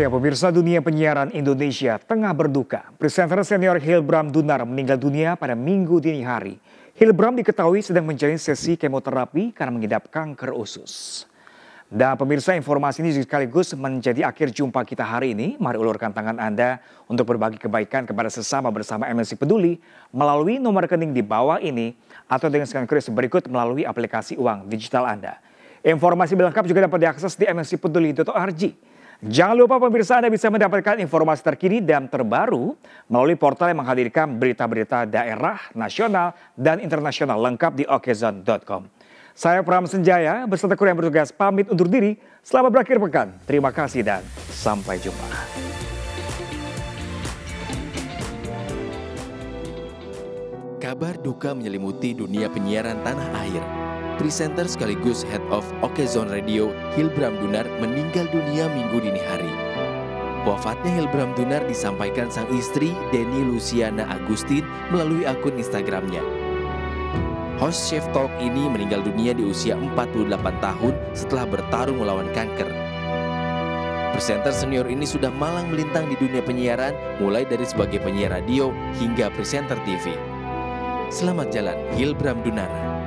Ya, pemirsa, dunia penyiaran Indonesia tengah berduka. Presenter senior Hilbram Dunar meninggal dunia pada Minggu dini hari. Hilbram diketahui sedang menjalani sesi kemoterapi karena mengidap kanker usus. Dan pemirsa, informasi ini sekaligus menjadi akhir jumpa kita hari ini. Mari ulurkan tangan Anda untuk berbagi kebaikan kepada sesama bersama MNC Peduli melalui nomor rekening di bawah ini atau dengan scan QR berikut melalui aplikasi uang digital Anda. Informasi lengkap juga dapat diakses di mncpeduli.org. Jangan lupa pemirsa, Anda bisa mendapatkan informasi terkini dan terbaru melalui portal yang menghadirkan berita-berita daerah, nasional, dan internasional lengkap di okezone.com. Saya Pram Senjaya beserta kru yang bertugas pamit undur diri. Selamat berakhir pekan. Terima kasih dan sampai jumpa. Kabar duka menyelimuti dunia penyiaran tanah air. Presenter sekaligus head of Okezone Radio, Hilbram Dunar meninggal dunia Minggu dini hari. Wafatnya Hilbram Dunar disampaikan sang istri, Deny Luciana Agustin, melalui akun Instagramnya. Host Chef Talk ini meninggal dunia di usia 48 tahun setelah bertarung melawan kanker. Presenter senior ini sudah malang melintang di dunia penyiaran, mulai dari sebagai penyiar radio hingga presenter TV. Selamat jalan, Hilbram Dunar.